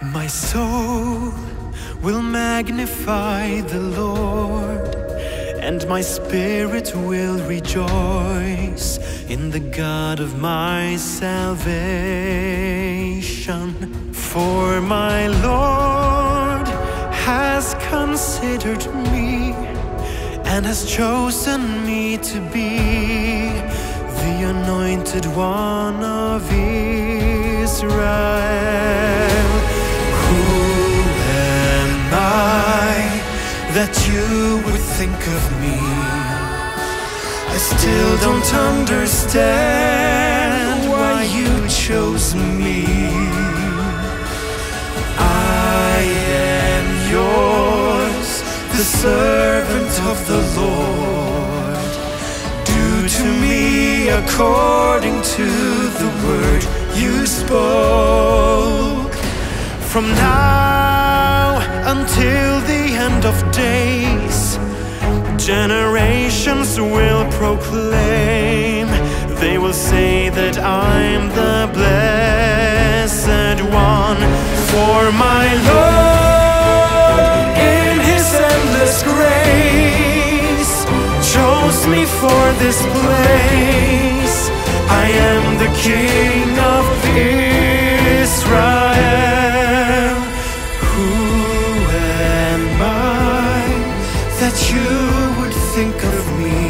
My soul will magnify the Lord, and my spirit will rejoice in the God of my salvation. For my Lord has considered me and has chosen me to be the anointed one of Israel. That you would think of me, I still don't understand why you chose me. I am yours, the servant of the Lord. Do to me according to the word you spoke. From now until the end of days, generations will proclaim. They will say that I'm the blessed one. For my Lord, in his endless grace, chose me for this place. I am the King of Israel. You would think of me,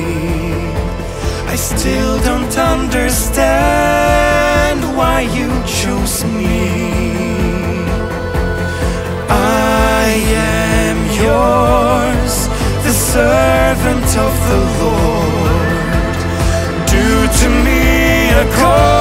I still don't understand why you chose me. I am yours, the servant of the Lord. Do to me according